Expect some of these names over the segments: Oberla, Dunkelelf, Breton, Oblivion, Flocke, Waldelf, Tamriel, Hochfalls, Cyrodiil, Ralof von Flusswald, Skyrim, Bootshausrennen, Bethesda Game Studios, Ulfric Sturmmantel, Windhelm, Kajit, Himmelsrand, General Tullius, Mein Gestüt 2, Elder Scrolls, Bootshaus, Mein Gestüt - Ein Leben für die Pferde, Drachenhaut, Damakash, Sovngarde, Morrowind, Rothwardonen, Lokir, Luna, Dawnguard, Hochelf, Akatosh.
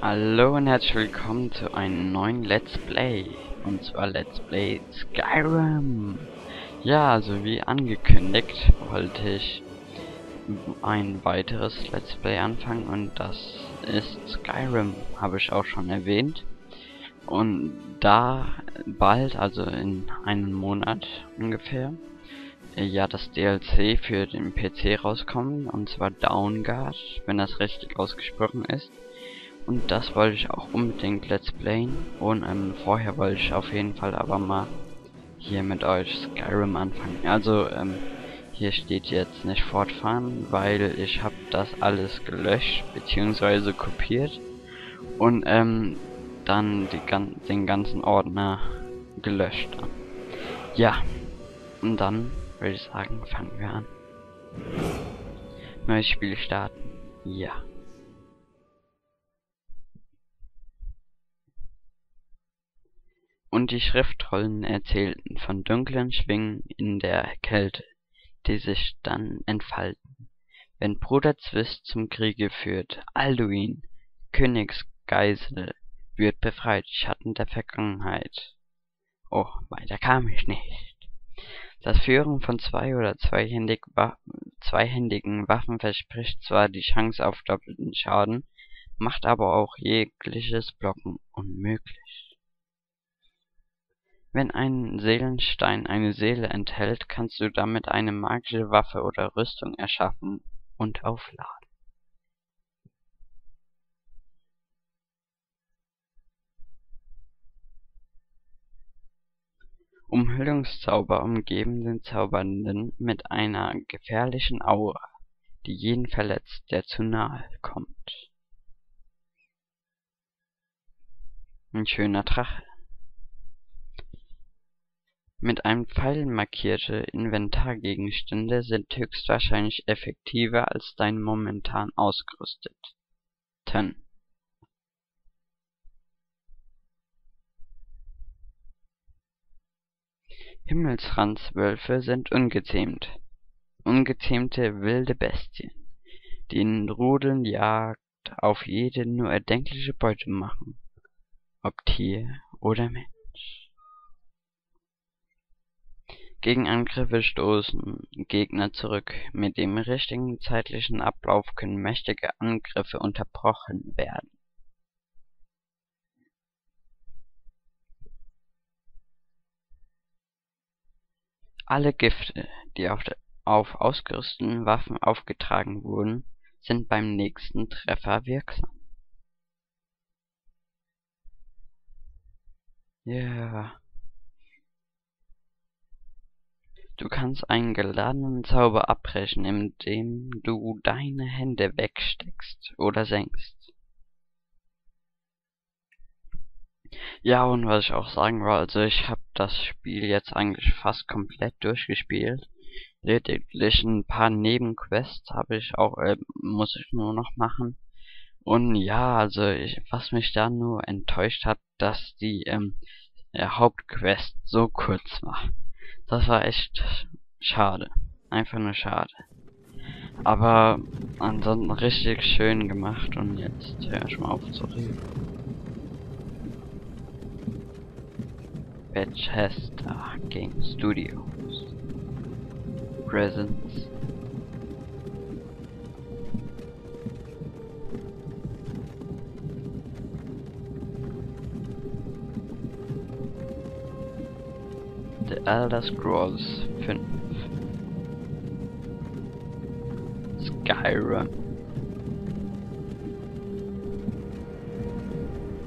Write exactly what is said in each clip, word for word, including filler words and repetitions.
Hallo und herzlich willkommen zu einem neuen Let's Play. Und zwar Let's Play Skyrim. Ja, also wie angekündigt, wollte ich ein weiteres Let's Play anfangen und das ist Skyrim, habe ich auch schon erwähnt. Und da bald, also in einem Monat ungefähr, ja das D L C für den P C rauskommen, und zwar Dawnguard, wenn das richtig ausgesprochen ist. Und das wollte ich auch unbedingt Let's Playen. Und ähm, vorher wollte ich auf jeden Fall aber mal hier mit euch Skyrim anfangen. Also ähm, hier steht jetzt nicht fortfahren, weil ich habe das alles gelöscht bzw. kopiert. Und ähm, dann die gan den ganzen Ordner gelöscht. Ja, und dann würde ich sagen, fangen wir an. Neues Spiel starten. Ja. Und die Schriftrollen erzählten von dunklen Schwingen in der Kälte, die sich dann entfalten, wenn Bruder Zwist zum Kriege führt. Alduin, Königsgeisel, wird befreit, Schatten der Vergangenheit. Oh, weiter kam ich nicht. Das Führen von zwei oder zweihändig wa zweihändigen Waffen verspricht zwar die Chance auf doppelten Schaden, macht aber auch jegliches Blocken unmöglich. Wenn ein Seelenstein eine Seele enthält, kannst du damit eine magische Waffe oder Rüstung erschaffen und aufladen. Umhüllungszauber umgeben den Zaubernden mit einer gefährlichen Aura, die jeden verletzt, der zu nahe kommt. Ein schöner Drache. Mit einem Pfeil markierte Inventargegenstände sind höchstwahrscheinlich effektiver als deine momentan ausgerüsteten. Himmelsrandswölfe sind ungezähmt. Ungezähmte wilde Bestien, die in Rudeln Jagd auf jede nur erdenkliche Beute machen, ob Tier oder Mensch. Gegenangriffe stoßen Gegner zurück. Mit dem richtigen zeitlichen Ablauf können mächtige Angriffe unterbrochen werden. Alle Gifte, die auf, auf ausgerüsteten Waffen aufgetragen wurden, sind beim nächsten Treffer wirksam. Ja. Yeah. Du kannst einen geladenen Zauber abbrechen, indem du deine Hände wegsteckst oder senkst. Ja, und was ich auch sagen wollte, also ich habe das Spiel jetzt eigentlich fast komplett durchgespielt. Lediglich ein paar Nebenquests habe ich auch, äh, muss ich nur noch machen. Und ja, also ich, was mich da nur enttäuscht hat, dass die ähm, Hauptquest so kurz war. Das war echt schade. Einfach nur schade. Aber ansonsten richtig schön gemacht und jetzt höre ich mal auf zu reden. Bethesda Game Studios. Presents. The Elder Scrolls five: Skyrim.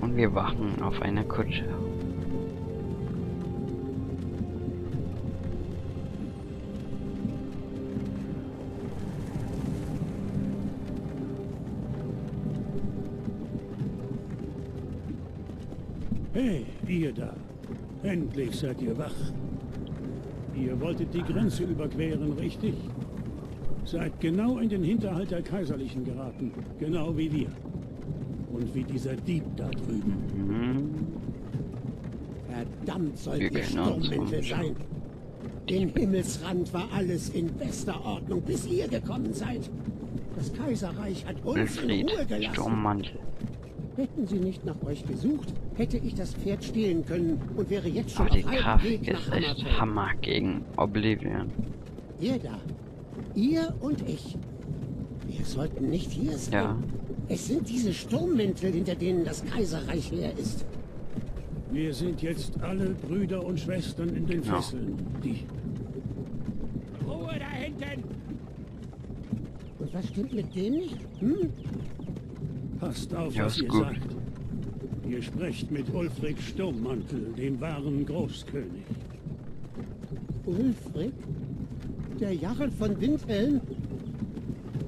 Und wir wachen auf einer Kutsche. Hey, ihr da. Endlich seid ihr wach. Ihr wolltet die Grenze überqueren, richtig? Seid genau in den Hinterhalt der Kaiserlichen geraten. Genau wie wir. Und wie dieser Dieb da drüben. Mhm. Verdammt sollt ihr Sturmmantel sein. Im Himmelsrand war alles in bester Ordnung, bis ihr gekommen seid. Das Kaiserreich hat uns in Ruhe gelassen. Sturmmantel. Hätten sie nicht nach euch gesucht, hätte ich das Pferd stehlen können und wäre jetzt schon. Aber die Kraft ist echt Hammer gegen Oblivion. Ihr da. Ihr und ich. Wir sollten nicht hier sein. Ja. Es sind diese Sturmmäntel, hinter denen das Kaiserreich leer ist. Wir sind jetzt alle Brüder und Schwestern in den Fesseln. Ja. Die... Ruhe da hinten! Und was stimmt mit dem nicht? Hm? Passt auf, ja, was ihr gut. sagt. Ihr sprecht mit Ulfric Sturmmantel, dem wahren Großkönig. Ulfric? Der Jarl von Windhelm?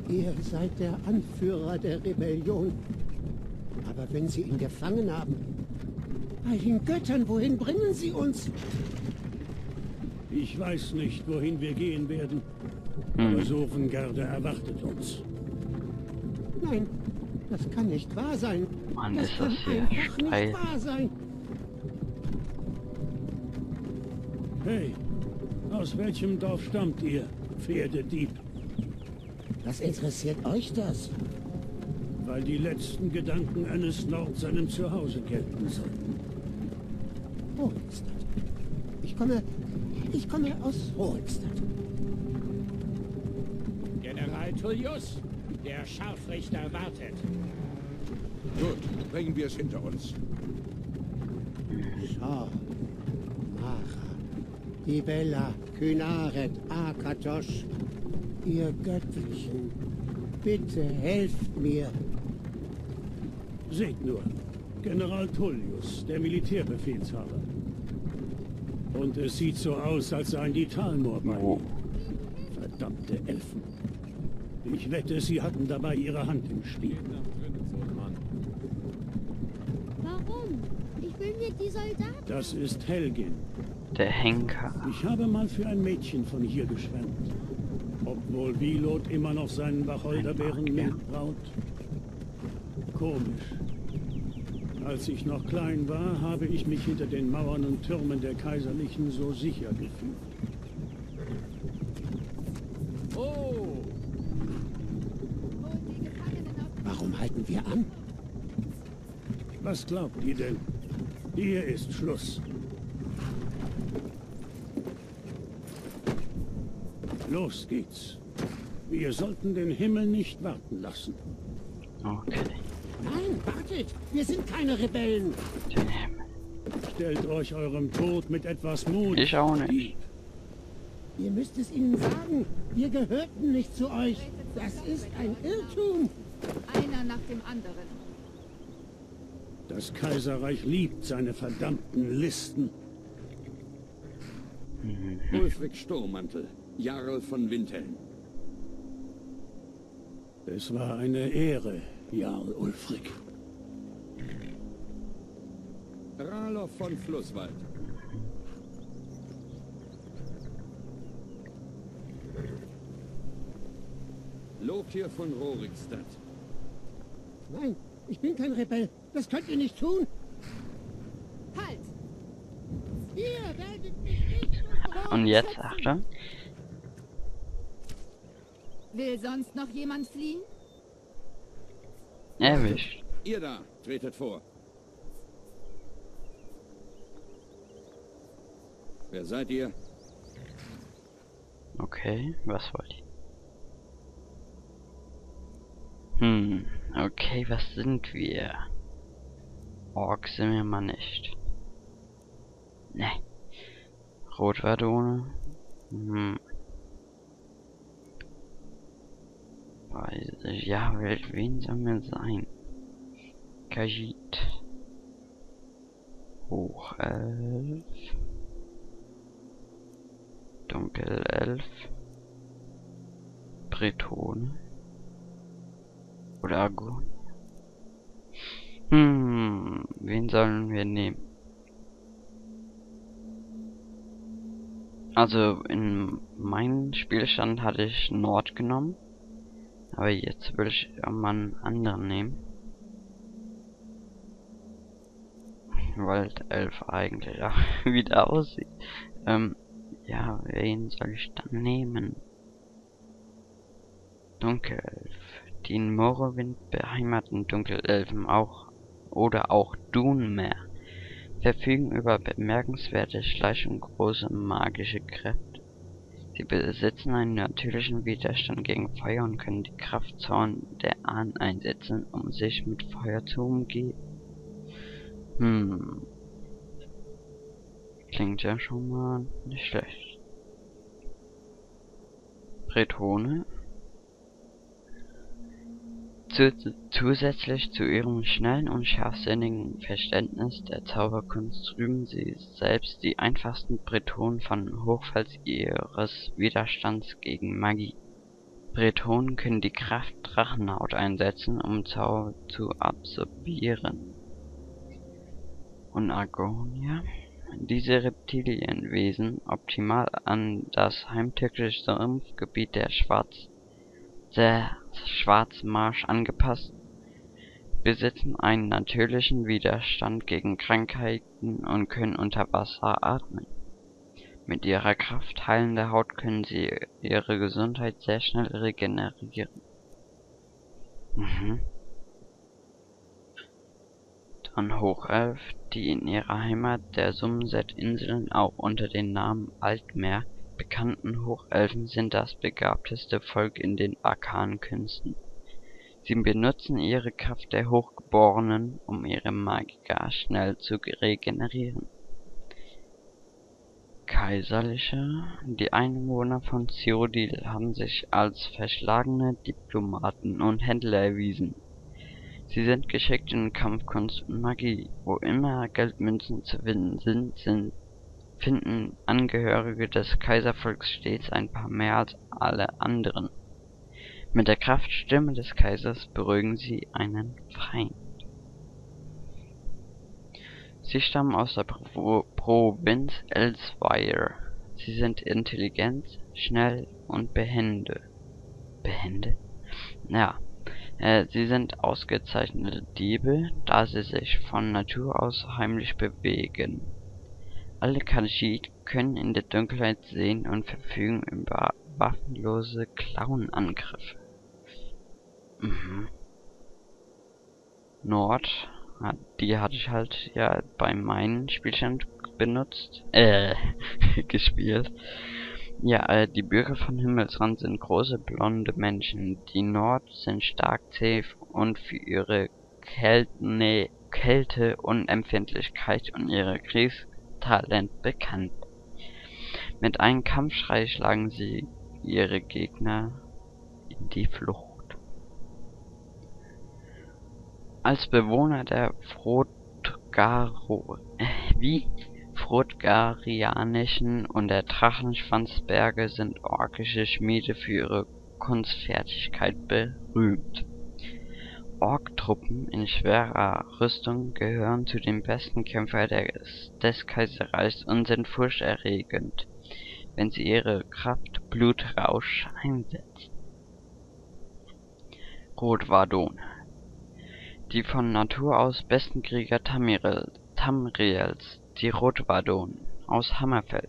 Ihr seid der Anführer der Rebellion. Aber wenn sie ihn gefangen haben... Bei den Göttern, wohin bringen sie uns? Ich weiß nicht, wohin wir gehen werden. Hm. Aber Sovngarde erwartet uns. Nein, das kann nicht wahr sein. Mann, das ist das hier steil. Nicht wahr sein. Hey, aus welchem Dorf stammt ihr, Pferdedieb? Was interessiert euch das? Weil die letzten Gedanken eines Nord seinem Zuhause gelten sollten. Hochstadt. Ich komme... Ich komme aus Hochstadt. General Tullius, der Scharfrichter wartet. Gut, bringen wir es hinter uns. Schau. Mara. Ibella, Kynaret, Akatosh. Ihr Göttlichen, bitte helft mir. Seht nur, General Tullius, der Militärbefehlshaber. Und es sieht so aus, als seien die Talmorbeine. Oh. Verdammte Elfen. Ich wette, sie hatten dabei ihre Hand im Spiel. Warum? Ich will mir die Soldaten... Das ist Helgen. Der Henker. Ich habe mal für ein Mädchen von hier geschwärmt. Obwohl Wilot immer noch seinen Wacholderbeeren mitbraut. Komisch. Als ich noch klein war, habe ich mich hinter den Mauern und Türmen der Kaiserlichen so sicher gefühlt. Oh! Warum halten wir an? Was glaubt ihr denn? Hier ist Schluss. Los geht's. Wir sollten den Himmel nicht warten lassen. Okay. Nein, wartet! Wir sind keine Rebellen! Den Himmel. Stellt euch eurem Tod mit etwas Mut. Ich auch nicht. Ihr müsst es ihnen sagen. Wir gehörten nicht zu euch. Das ist ein Irrtum. Einer nach dem anderen. Das Kaiserreich liebt seine verdammten Listen. Ulfric Sturmmantel. Jarl von Windhelm. Es war eine Ehre, Jarl Ulfric. Ralof von Flusswald. Lokir von Rorikstad. Nein, ich bin kein Rebell. Das könnt ihr nicht tun. Halt! Ihr werdet mich nicht... Und jetzt, Achtung. Will sonst noch jemand fliehen? Erwischt. Ihr da, tretet vor. Wer seid ihr? Okay, was wollt ihr? Hm, okay, was sind wir? Orks sind wir mal nicht. Ne. Rothwardonen? Hm. Ja, wen sollen wir sein? Kajit. Hochelf. Dunkelelf. Breton. Oder Argonia. Hm, wen sollen wir nehmen? Also, in meinem Spielstand hatte ich Nord genommen. Aber jetzt will ich mal einen anderen nehmen. Waldelf eigentlich auch wieder aussieht. Ähm, ja, wen soll ich dann nehmen? Dunkelelf. Die in Morrowind beheimaten Dunkelelfen auch oder auch Dunmer, verfügen über bemerkenswerte Schleich- und große magische Kräfte. Sie besitzen einen natürlichen Widerstand gegen Feuer und können die Kraftzauren der Ahnen einsetzen, um sich mit Feuer zu umgehen. Hm. Klingt ja schon mal nicht schlecht. Bretone. Zusätzlich zu ihrem schnellen und scharfsinnigen Verständnis der Zauberkunst rühmen sie selbst die einfachsten Bretonen von Hochfalls ihres Widerstands gegen Magie. Bretonen können die Kraft Drachenhaut einsetzen, um Zauber zu absorbieren. Und Argonia? Diese Reptilienwesen, optimal an das heimtückische Sumpfgebiet der Schwarz der Schwarzmarsch angepasst, besitzen einen natürlichen Widerstand gegen Krankheiten und können unter Wasser atmen. Mit ihrer Kraft heilender Haut können sie ihre Gesundheit sehr schnell regenerieren. Mhm. Dann Hochelf, die in ihrer Heimat der Summerset-Inseln auch unter dem Namen Altmer bekannten Hochelfen sind das begabteste Volk in den arkanen Künsten. Sie benutzen ihre Kraft der Hochgeborenen, um ihre Magiker schnell zu regenerieren. Kaiserliche. Die Einwohner von Cyrodiil haben sich als verschlagene Diplomaten und Händler erwiesen. Sie sind geschickt in Kampfkunst und Magie. Wo immer Geldmünzen zu finden sind, sind finden Angehörige des Kaiservolks stets ein paar mehr als alle anderen. Mit der Kraftstimme des Kaisers beruhigen sie einen Feind. Sie stammen aus der Pro Provinz Elsewire. Sie sind intelligent, schnell und behende. Behende? Ja. Äh, sie sind ausgezeichnete Diebe, da sie sich von Natur aus heimlich bewegen. Alle Kajit können in der Dunkelheit sehen und verfügen über waffenlose Klauenangriffe. Mhm. Nord, die hatte ich halt ja bei meinen Spielchen benutzt, äh, gespielt. Ja, äh, die Bürger von Himmelsrand sind große blonde Menschen. Die Nord sind stark, zäh und für ihre Kälte, Kälte und Empfindlichkeit und ihre Kriegs Talent bekannt. Mit einem Kampfschrei schlagen sie ihre Gegner in die Flucht. Als Bewohner der Frotgaro, äh, wie Frotgarianischen und der Drachenschwanzberge sind orkische Schmiede für ihre Kunstfertigkeit berühmt. Ork-Truppen in schwerer Rüstung gehören zu den besten Kämpfern des, des Kaiserreichs und sind furchterregend, wenn sie ihre Kraft Blutrausch einsetzen. Rothwardonen. Die von Natur aus besten Krieger Tamriel, Tamriels, die Rothwardonen aus Hammerfell.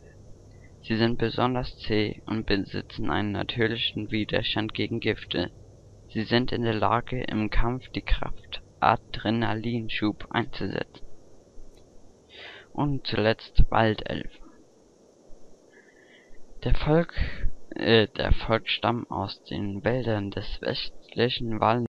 Sie sind besonders zäh und besitzen einen natürlichen Widerstand gegen Gifte. Sie sind in der Lage, im Kampf die Kraft Adrenalinschub einzusetzen. Und zuletzt Waldelf. Der Volk, äh, der Volksstamm aus den Wäldern des westlichen Waldes